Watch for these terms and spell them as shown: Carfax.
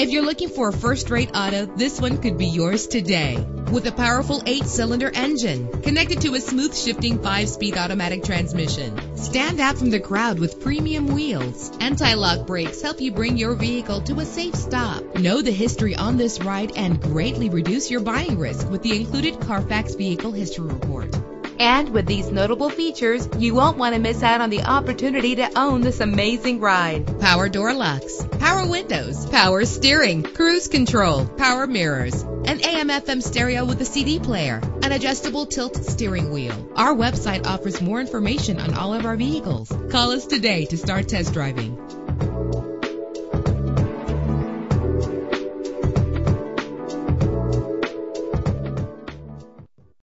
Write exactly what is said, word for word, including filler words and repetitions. If you're looking for a first-rate auto, this one could be yours today. With a powerful eight-cylinder engine connected to a smooth shifting five-speed automatic transmission. Stand out from the crowd with premium wheels. Anti-lock brakes help you bring your vehicle to a safe stop. Know the history on this ride and greatly reduce your buying risk with the included Carfax Vehicle History Report. And with these notable features, you won't want to miss out on the opportunity to own this amazing ride. Power door locks, power windows, power steering, cruise control, power mirrors, an A M F M stereo with a C D player, an adjustable tilt steering wheel. Our website offers more information on all of our vehicles. Call us today to start test driving.